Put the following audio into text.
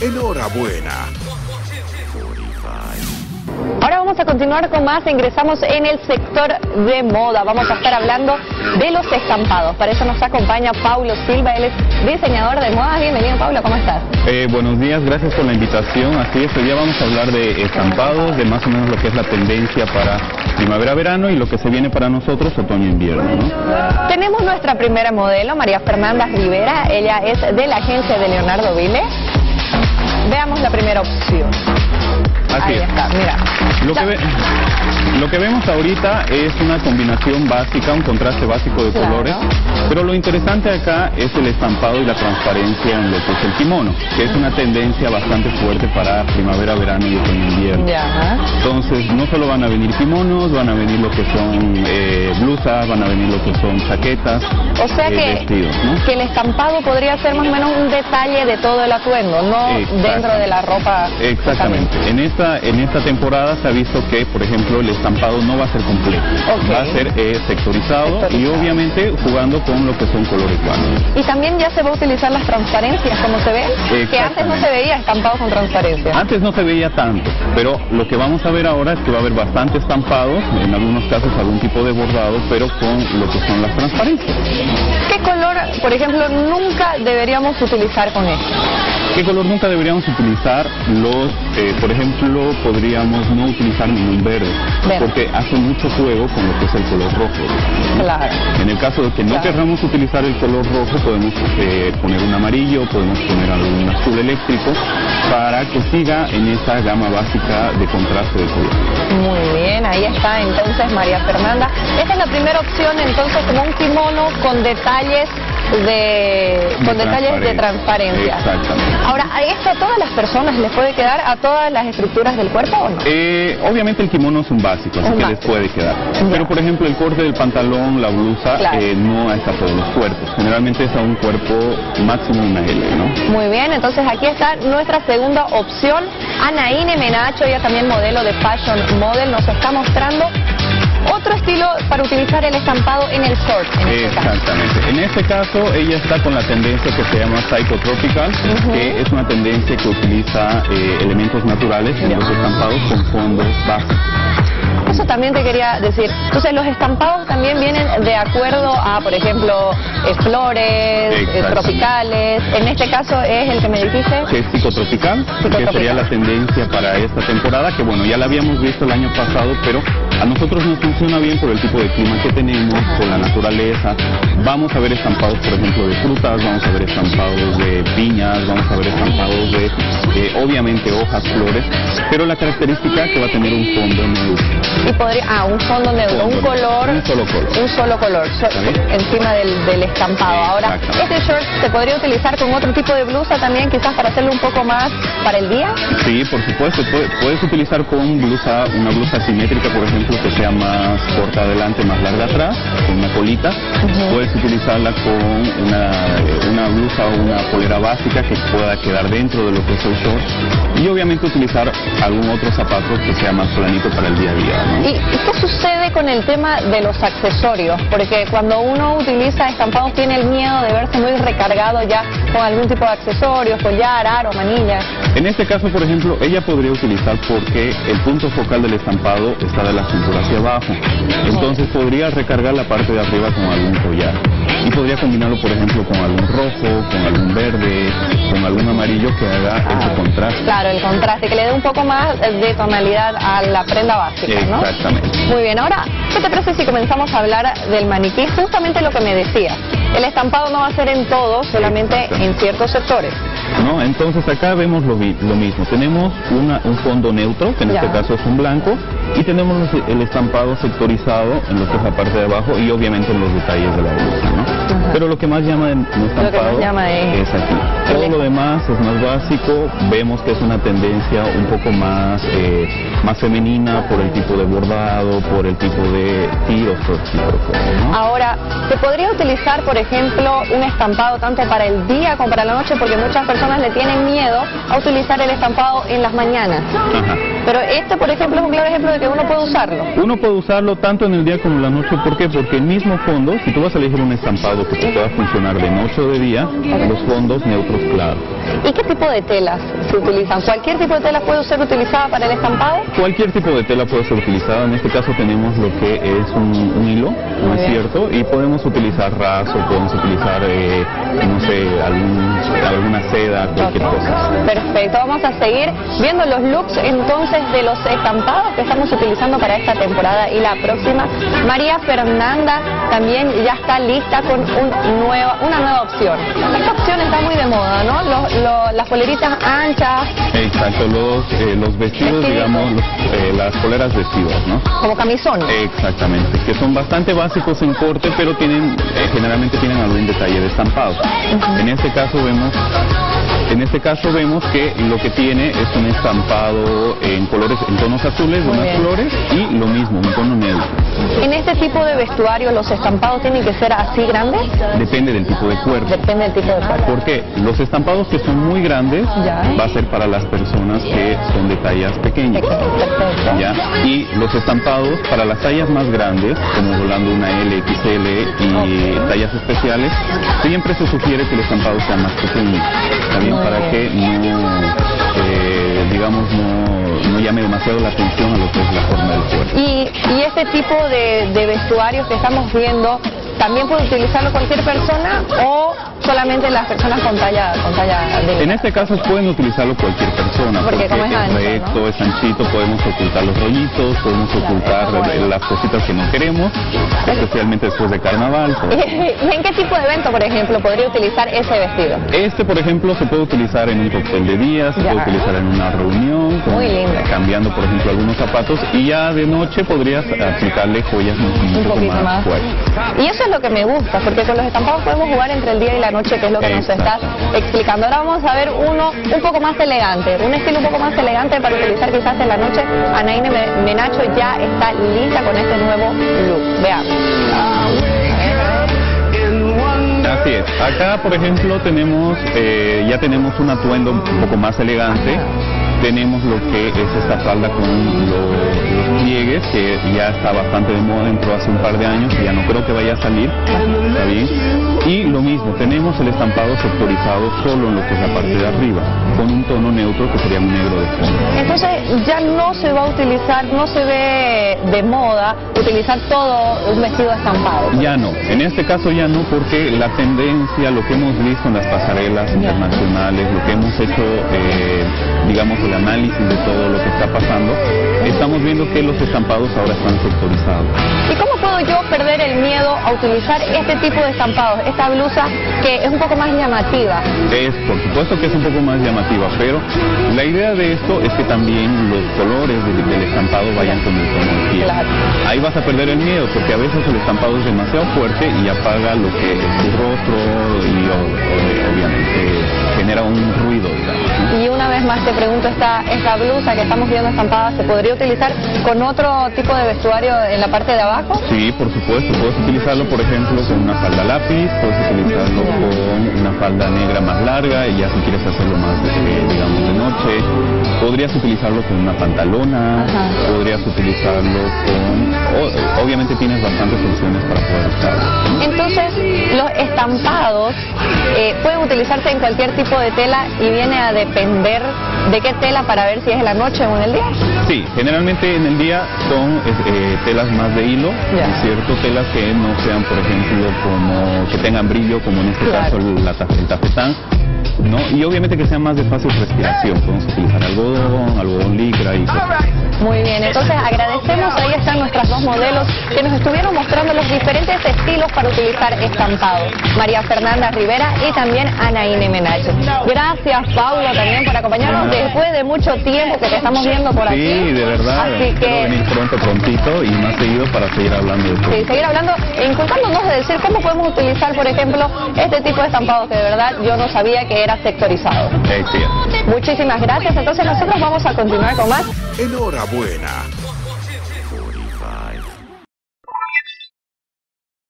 Enhorabuena. Ahora vamos a continuar con más, ingresamos en el sector de moda, vamos a estar hablando de los estampados, para eso nos acompaña Paulo Silva, él es diseñador de modas. Bienvenido Paulo, ¿cómo estás? Buenos días, gracias por la invitación, así es, hoy día vamos a hablar de estampados, de más o menos lo que es la tendencia para primavera-verano y lo que se viene para nosotros otoño-invierno, ¿no? Tenemos nuestra primera modelo, María Fernanda Rivera, ella es de la agencia de Leonardo Vile. Veamos la primera opción. Así es. Ahí está, mira. Lo que vemos ahorita es una combinación básica, un contraste básico de colores, pero lo interesante acá es el estampado y la transparencia en lo que es el kimono, que es una tendencia bastante fuerte para primavera, verano y otoño-invierno. Entonces, no solo van a venir kimonos, van a venir lo que son blusas, van a venir lo que son chaquetas, o sea que, vestidos, ¿no? Que el estampado podría ser más o menos un detalle de todo el atuendo, no dentro de la ropa. Exactamente. En esta temporada se ha visto que, por ejemplo, el estampado no va a ser completo, va a ser sectorizado y obviamente jugando con lo que son colores planos. Y también ya se va a utilizar las transparencias, como se ve, que antes no se veía estampado con transparencia. Antes no se veía tanto, pero lo que vamos a ver ahora es que va a haber bastante estampados, en algunos casos algún tipo de bordado, pero con lo que son las transparencias. ¿Qué color, por ejemplo, nunca deberíamos utilizar con esto? ¿Qué color nunca deberíamos utilizar? Por ejemplo, podríamos no utilizar ningún verde, porque hace mucho juego con lo que es el color rojo, ¿no? Claro. En el caso de que no querramos utilizar el color rojo, podemos poner un amarillo, podemos poner algún azul eléctrico, para que siga en esa gama básica de contraste de color. Muy bien, ahí está entonces María Fernanda. Esta es la primera opción entonces, como un kimono con detalles de transparencia. Exactamente. Ahora, ¿a esto a todas las personas les puede quedar, a todas las estructuras del cuerpo o no? Obviamente el kimono es un básico, así que les puede quedar. Pero por ejemplo el corte del pantalón, la blusa, no es a todos los cuerpos. Generalmente es a un cuerpo máximo una L, ¿no? Muy bien, entonces aquí está nuestra segunda opción. Anaíne Menacho, ella también modelo de Fashion Model, nos está mostrando otro estilo para utilizar el estampado en el short. Exactamente. En este caso ella está con la tendencia que se llama psicotropical, que es una tendencia que utiliza elementos naturales en los estampados con fondos básicos. Eso también te quería decir. Entonces los estampados también vienen de acuerdo a, por ejemplo, flores, tropicales. En este caso es el que me dijiste, que es psicotropical, que sería la tendencia para esta temporada, que bueno, ya la habíamos visto el año pasado, pero a nosotros nos funciona bien por el tipo de clima que tenemos, por la naturaleza. Vamos a ver estampados, por ejemplo, de frutas, vamos a ver estampados de piñas, vamos a ver estampados de, obviamente, hojas, flores, pero la característica que va a tener un fondo neutro. Y podría, un fondo neutro, un solo color encima del estampado. Ahora, este short se podría utilizar con otro tipo de blusa también, quizás para hacerlo un poco más para el día. Sí, por supuesto, puedes utilizar con blusa, una blusa simétrica, por ejemplo, que sea más corta adelante, más larga atrás, con una colita. Puedes utilizarla con una blusa o una polera básica que pueda quedar dentro de lo que es el short. Y obviamente utilizar algún otro zapato que sea más planito para el día a día. ¿Y qué sucede con el tema de los accesorios? Porque cuando uno utiliza estampados tiene el miedo de verse muy recargado ya con algún tipo de accesorios, collar, aro, manillas. En este caso, por ejemplo, ella podría utilizar, porque el punto focal del estampado está de la cintura hacia abajo. Entonces podría recargar la parte de arriba con algún collar. Y podría combinarlo, por ejemplo, con algún rojo, con algún verde, con algún amarillo que haga ese contraste. Claro, el contraste, que le dé un poco más de tonalidad a la prenda básica, ¿no? Exactamente. Muy bien, ahora, ¿qué te parece si comenzamos a hablar del maniquí? Justamente lo que me decías, el estampado no va a ser en todo, solamente en ciertos sectores, ¿no? Entonces acá vemos lo mismo, tenemos un fondo neutro, que en este caso es un blanco, y tenemos el estampado sectorizado en lo que es la parte de abajo y obviamente en los detalles de la blusa, ¿no? Pero lo que más llama en el estampado es aquí. Todo lo demás es más básico, vemos que es una tendencia un poco más más femenina por el tipo de bordado, por el tipo de tiros, por tipo de cosas, ¿no? Ahora, ¿se podría utilizar, por ejemplo, un estampado tanto para el día como para la noche? Porque muchas personas le tienen miedo a utilizar el estampado en las mañanas. Ajá. Pero este, por ejemplo, es un claro ejemplo de que uno puede usarlo. Uno puede usarlo tanto en el día como en la noche. ¿Por qué? Porque el mismo fondo, si tú vas a elegir un estampado que te pueda funcionar de noche o de día, los fondos neutros claros. ¿Y qué tipo de telas se utilizan? ¿Cualquier tipo de tela puede ser utilizada para el estampado? Cualquier tipo de tela puede ser utilizada. En este caso tenemos lo que es un hilo, ¿no es cierto? Y podemos utilizar raso, podemos utilizar, no sé, alguna seda, cualquier cosa. Perfecto, vamos a seguir viendo los looks entonces de los estampados que estamos utilizando para esta temporada y la próxima. María Fernanda también ya está lista con una nueva opción. Esta opción está muy de moda, ¿no? Las poleritas anchas. Exacto, los vestidos, digamos, las poleras vestidas, ¿no? Como camisón. Exactamente, que son bastante básicos en corte, pero tienen, generalmente tienen algún detalle de estampado. Uh-huh. En este caso vemos que lo que tiene es un estampado en colores, en tonos azules, unas flores y lo mismo, un tono negro. ¿En este tipo de vestuario los estampados tienen que ser así grandes? Depende del tipo de cuerpo. Depende del tipo de cuerpo. ¿Por qué? Los estampados que son muy grandes va a ser para las personas que son de tallas pequeñas. Perfecto. ¿Ya? Y los estampados para las tallas más grandes, como volando una L, XL y tallas especiales, siempre se sugiere que el estampado sea más pequeño. También para que no llame demasiado la atención a lo que es la forma del cuerpo. Y este tipo de vestuarios que estamos viendo, ¿también puede utilizarlo cualquier persona o solamente las personas con talla delgada? En este caso pueden utilizarlo cualquier persona, porque es recto, ¿no? Es anchito, podemos ocultar los rollitos, podemos ocultar las cositas que no queremos, especialmente después de carnaval. ¿Y en qué tipo de evento, por ejemplo, podría utilizar ese vestido? Este, por ejemplo, se puede utilizar en un cóctel de día, se puede utilizar en una reunión, cambiando, por ejemplo, algunos zapatos, y ya de noche podrías aplicarle joyas un poquito más fuertes. Y eso es lo que me gusta, porque con los estampados podemos jugar entre el día y la noche, que es lo que nos estás explicando. Ahora vamos a ver uno un poco más elegante, un estilo un poco más elegante para utilizar quizás en la noche. Anaíne Menacho ya está lista con este nuevo look. Veamos. Así es, acá por ejemplo tenemos, ya tenemos un atuendo un poco más elegante. Tenemos lo que es esta falda con los pliegues, que ya está bastante de moda, entró hace un par de años, ya no creo que vaya a salir, ¿está bien? Y lo mismo, tenemos el estampado sectorizado solo en lo que es la parte de arriba, con un tono neutro que sería un negro de fondo. Entonces ya no se va a utilizar, no se ve de moda utilizar todo un vestido estampado. Ya no, en este caso ya no, porque la tendencia, lo que hemos visto en las pasarelas internacionales, lo que hemos hecho, digamos, el análisis de todo lo que está pasando, estamos viendo que los estampados ahora están sectorizados. ¿Y cómo puedo yo perder el miedo a utilizar este tipo de estampados, esta blusa que es un poco más llamativa? Es, por supuesto que es un poco más llamativa, pero la idea de esto es que también los colores del estampado vayan con el tono de piel. Claro. Ahí vas a perder el miedo, porque a veces el estampado es demasiado fuerte y apaga lo que es tu rostro y obviamente genera un ruido, digamos. Y una vez más te pregunto, esta blusa que estamos viendo estampada, ¿se podría utilizar con otro tipo de vestuario en la parte de abajo? Sí, por supuesto, puedes utilizarlo por ejemplo con una falda lápiz, puedes utilizarlo con una falda negra más larga, y ya si quieres hacerlo más, digamos, de noche, podrías utilizarlo con una pantalona, podrías utilizarlo con... obviamente tienes bastantes opciones para poder usarlo. Entonces, los estampados pueden utilizarse en cualquier tipo de tela y viene a depender de qué tela para ver si es en la noche o en el día. Sí, generalmente en el día son telas más de hilo, ¿cierto? Telas que no sean, por ejemplo, como que tengan brillo, como en este caso el tafetán, ¿no? Y obviamente que sean más de fácil respiración, podemos utilizar algodón licra y cosas. Muy bien, entonces agradecemos, ahí están nuestras dos modelos que nos estuvieron mostrando los diferentes estilos para utilizar estampados. María Fernanda Rivera y también Anaíne Menacho. Gracias, Paulo, también por acompañarnos después de mucho tiempo que te estamos viendo por aquí. Sí, de verdad, así que venir prontito y más seguido para seguir hablando. Sí, seguir hablando e inculcándonos de decir cómo podemos utilizar, por ejemplo, este tipo de estampados, que de verdad yo no sabía que era sectorizado. Excelente. Muchísimas gracias. Entonces nosotros vamos a continuar con más. Enhorabuena.